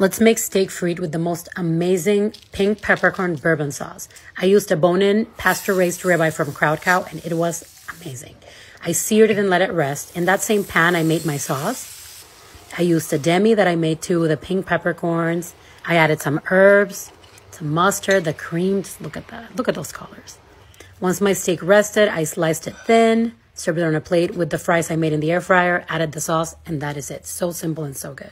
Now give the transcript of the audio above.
Let's make steak frites with the most amazing pink peppercorn bourbon sauce. I used a bone-in pasture-raised ribeye from Crowd Cow, and it was amazing. I seared it and let it rest. In that same pan, I made my sauce. I used a demi that I made too with the pink peppercorns. I added some herbs, some mustard, the cream. Just look at that. Look at those colors. Once my steak rested, I sliced it thin, served it on a plate with the fries I made in the air fryer, added the sauce, and that is it. So simple and so good.